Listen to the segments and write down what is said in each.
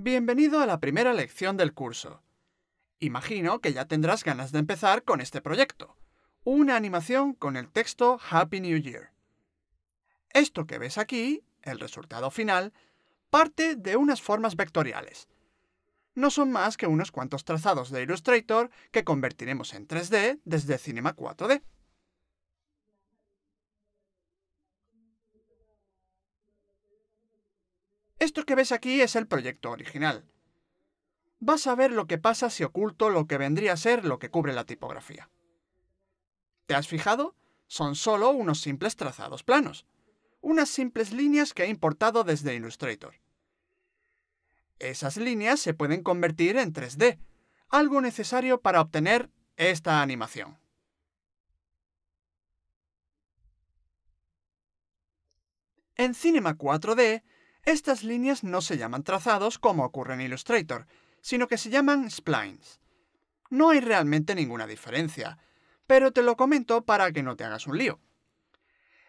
Bienvenido a la primera lección del curso. Imagino que ya tendrás ganas de empezar con este proyecto. Una animación con el texto Happy New Year. Esto que ves aquí, el resultado final, parte de unas formas vectoriales. No son más que unos cuantos trazados de Illustrator que convertiremos en 3D desde Cinema 4D. Esto que ves aquí es el proyecto original. Vas a ver lo que pasa si oculto lo que vendría a ser lo que cubre la tipografía. ¿Te has fijado? Son solo unos simples trazados planos. Unas simples líneas que he importado desde Illustrator. Esas líneas se pueden convertir en 3D, algo necesario para obtener esta animación. En Cinema 4D, estas líneas no se llaman trazados como ocurre en Illustrator, sino que se llaman splines. No hay realmente ninguna diferencia, pero te lo comento para que no te hagas un lío.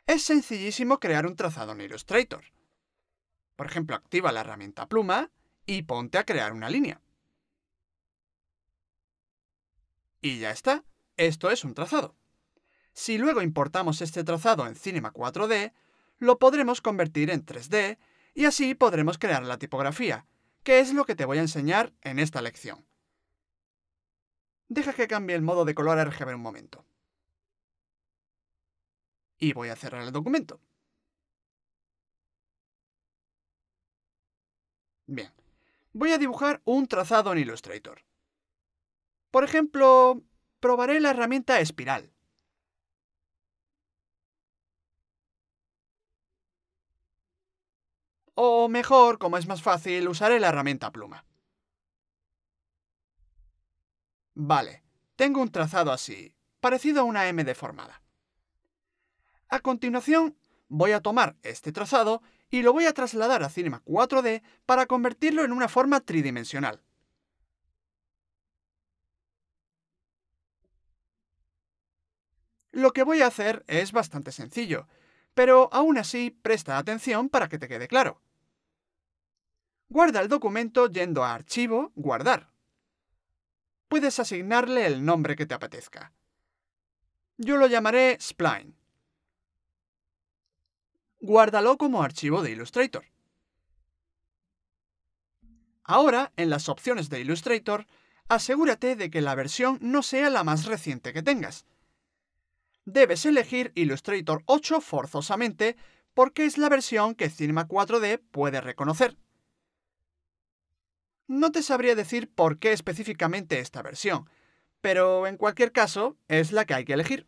Es sencillísimo crear un trazado en Illustrator. Por ejemplo, activa la herramienta pluma y ponte a crear una línea. Y ya está. Esto es un trazado. Si luego importamos este trazado en Cinema 4D, lo podremos convertir en 3D y así podremos crear la tipografía, que es lo que te voy a enseñar en esta lección. Deja que cambie el modo de color a RGB un momento. Y voy a cerrar el documento. Bien, voy a dibujar un trazado en Illustrator. Por ejemplo, probaré la herramienta espiral. O mejor, como es más fácil, usaré la herramienta pluma. Vale, tengo un trazado así, parecido a una M deformada. A continuación, voy a tomar este trazado y lo voy a trasladar a Cinema 4D para convertirlo en una forma tridimensional. Lo que voy a hacer es bastante sencillo, pero aún así presta atención para que te quede claro. Guarda el documento yendo a Archivo, Guardar. Puedes asignarle el nombre que te apetezca. Yo lo llamaré Spline. Guárdalo como archivo de Illustrator. Ahora, en las opciones de Illustrator, asegúrate de que la versión no sea la más reciente que tengas. Debes elegir Illustrator 8 forzosamente porque es la versión que Cinema 4D puede reconocer. No te sabría decir por qué específicamente esta versión, pero en cualquier caso es la que hay que elegir.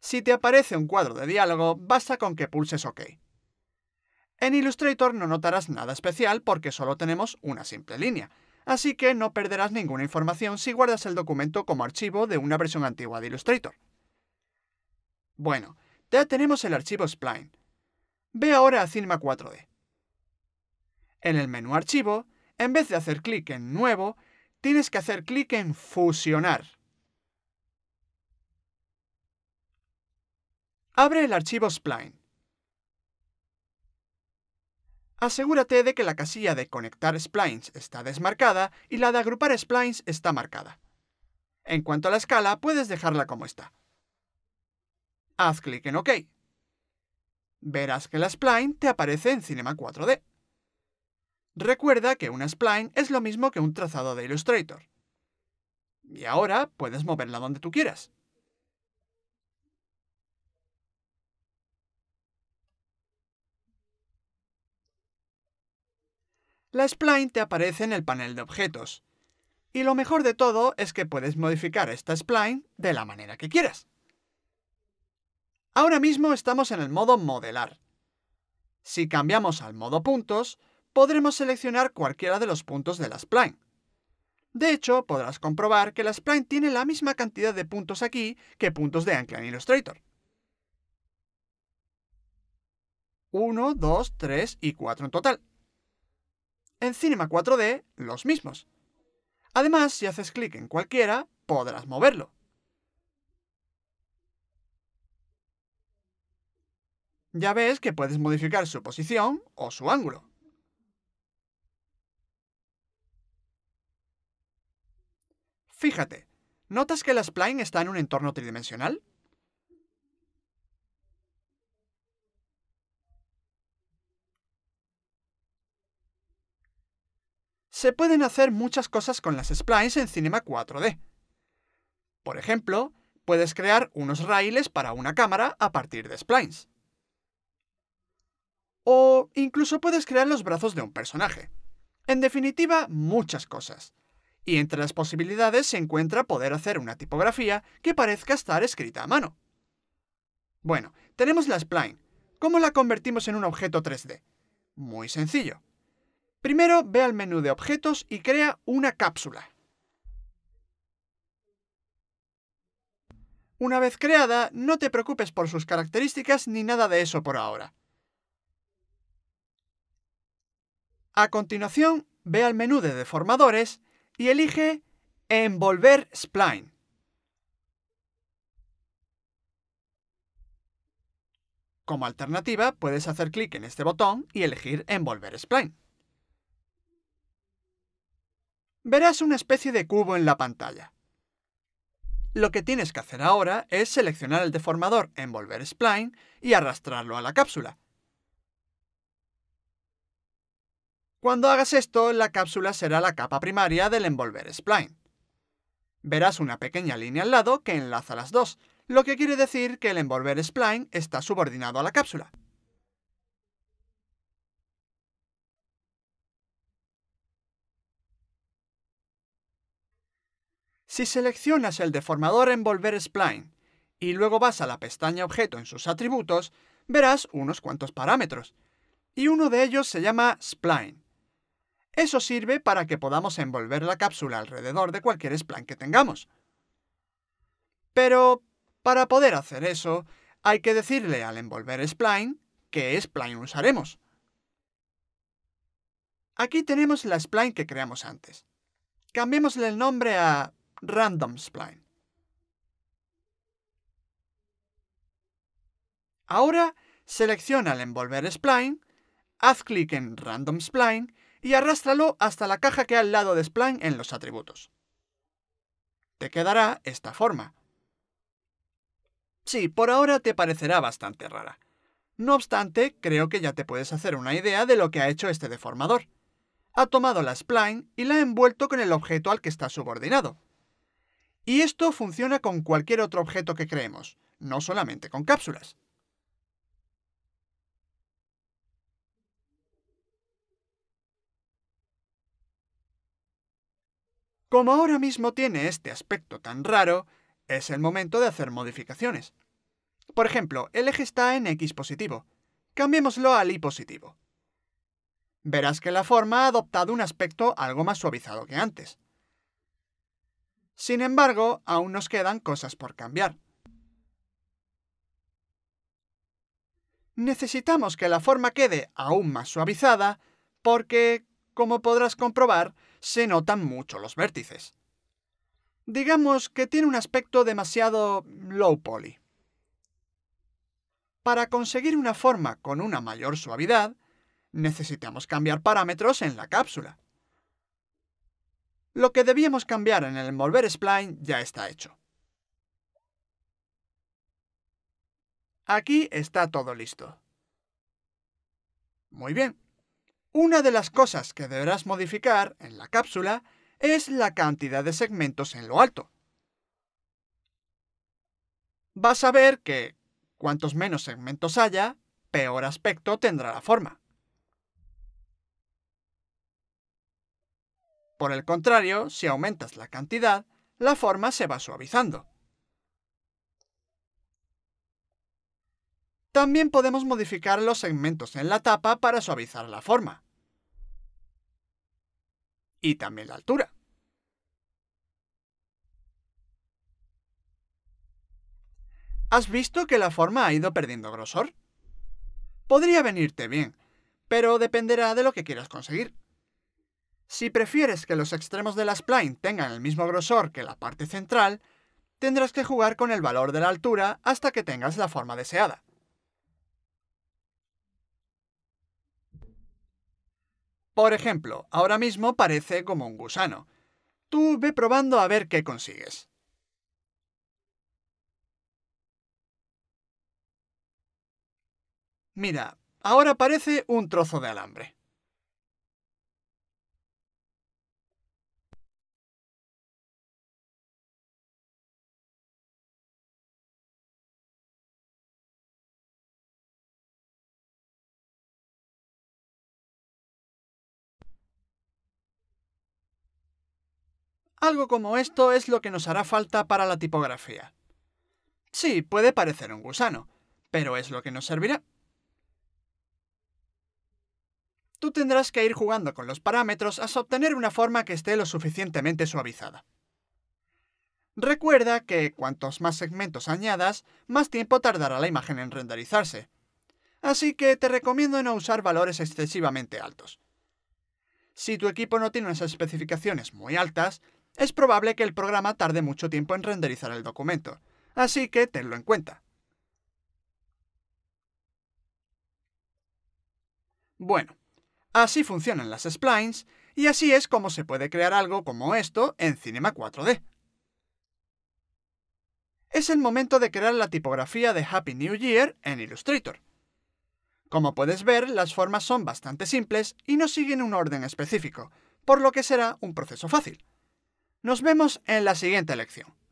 Si te aparece un cuadro de diálogo, basta con que pulses OK. En Illustrator no notarás nada especial porque solo tenemos una simple línea, así que no perderás ninguna información si guardas el documento como archivo de una versión antigua de Illustrator. Bueno, ya tenemos el archivo Spline. Ve ahora a Cinema 4D. En el menú Archivo, en vez de hacer clic en Nuevo, tienes que hacer clic en Fusionar. Abre el archivo Spline. Asegúrate de que la casilla de Conectar Splines está desmarcada y la de Agrupar Splines está marcada. En cuanto a la escala, puedes dejarla como está. Haz clic en OK. Verás que la Spline te aparece en Cinema 4D. Recuerda que una Spline es lo mismo que un trazado de Illustrator. Y ahora puedes moverla donde tú quieras. La spline te aparece en el panel de objetos. Y lo mejor de todo es que puedes modificar esta spline de la manera que quieras. Ahora mismo estamos en el modo modelar. Si cambiamos al modo puntos, podremos seleccionar cualquiera de los puntos de la spline. De hecho, podrás comprobar que la spline tiene la misma cantidad de puntos aquí que puntos de ancla en Illustrator. 1, 2, 3 y 4 en total. En Cinema 4D, los mismos. Además, si haces clic en cualquiera, podrás moverlo. Ya ves que puedes modificar su posición o su ángulo. Fíjate, ¿notas que la spline está en un entorno tridimensional? Se pueden hacer muchas cosas con las splines en Cinema 4D. Por ejemplo, puedes crear unos raíles para una cámara a partir de splines. O incluso puedes crear los brazos de un personaje. En definitiva, muchas cosas. Y entre las posibilidades se encuentra poder hacer una tipografía que parezca estar escrita a mano. Bueno, tenemos la spline. ¿Cómo la convertimos en un objeto 3D? Muy sencillo. Primero, ve al menú de objetos y crea una cápsula. Una vez creada, no te preocupes por sus características ni nada de eso por ahora. A continuación, ve al menú de deformadores y elige Envolver Spline. Como alternativa, puedes hacer clic en este botón y elegir Envolver Spline. Verás una especie de cubo en la pantalla. Lo que tienes que hacer ahora es seleccionar el deformador Envolver Spline y arrastrarlo a la cápsula. Cuando hagas esto, la cápsula será la capa primaria del Envolver Spline. Verás una pequeña línea al lado que enlaza las dos, lo que quiere decir que el Envolver Spline está subordinado a la cápsula. Si seleccionas el deformador Envolver Spline y luego vas a la pestaña Objeto en sus atributos, verás unos cuantos parámetros, y uno de ellos se llama Spline. Eso sirve para que podamos envolver la cápsula alrededor de cualquier spline que tengamos. Pero para poder hacer eso, hay que decirle al Envolver Spline qué spline usaremos. Aquí tenemos la spline que creamos antes. Cambiémosle el nombre a Random Spline. Ahora, selecciona el Envolver Spline, haz clic en Random Spline y arrástralo hasta la caja que hay al lado de Spline en los atributos. Te quedará esta forma. Sí, por ahora te parecerá bastante rara. No obstante, creo que ya te puedes hacer una idea de lo que ha hecho este deformador. Ha tomado la spline y la ha envuelto con el objeto al que está subordinado. Y esto funciona con cualquier otro objeto que creemos, no solamente con cápsulas. Como ahora mismo tiene este aspecto tan raro, es el momento de hacer modificaciones. Por ejemplo, el eje está en X positivo. Cambiémoslo al Y positivo. Verás que la forma ha adoptado un aspecto algo más suavizado que antes. Sin embargo, aún nos quedan cosas por cambiar. Necesitamos que la forma quede aún más suavizada porque, como podrás comprobar, se notan mucho los vértices. Digamos que tiene un aspecto demasiado low poly. Para conseguir una forma con una mayor suavidad, necesitamos cambiar parámetros en la cápsula. Lo que debíamos cambiar en el Envolver Spline ya está hecho. Aquí está todo listo. Muy bien. Una de las cosas que deberás modificar en la cápsula es la cantidad de segmentos en lo alto. Vas a ver que, cuantos menos segmentos haya, peor aspecto tendrá la forma. Por el contrario, si aumentas la cantidad, la forma se va suavizando. También podemos modificar los segmentos en la tapa para suavizar la forma. Y también la altura. ¿Has visto que la forma ha ido perdiendo grosor? Podría venirte bien, pero dependerá de lo que quieras conseguir. Si prefieres que los extremos de la spline tengan el mismo grosor que la parte central, tendrás que jugar con el valor de la altura hasta que tengas la forma deseada. Por ejemplo, ahora mismo parece como un gusano. Tú ve probando a ver qué consigues. Mira, ahora parece un trozo de alambre. Algo como esto es lo que nos hará falta para la tipografía. Sí, puede parecer un gusano, pero es lo que nos servirá. Tú tendrás que ir jugando con los parámetros hasta obtener una forma que esté lo suficientemente suavizada. Recuerda que cuantos más segmentos añadas, más tiempo tardará la imagen en renderizarse. Así que te recomiendo no usar valores excesivamente altos. Si tu equipo no tiene unas especificaciones muy altas, es probable que el programa tarde mucho tiempo en renderizar el documento, así que tenlo en cuenta. Bueno, así funcionan las splines, y así es como se puede crear algo como esto en Cinema 4D. Es el momento de crear la tipografía de Happy New Year en Illustrator. Como puedes ver, las formas son bastante simples y no siguen un orden específico, por lo que será un proceso fácil. Nos vemos en la siguiente lección.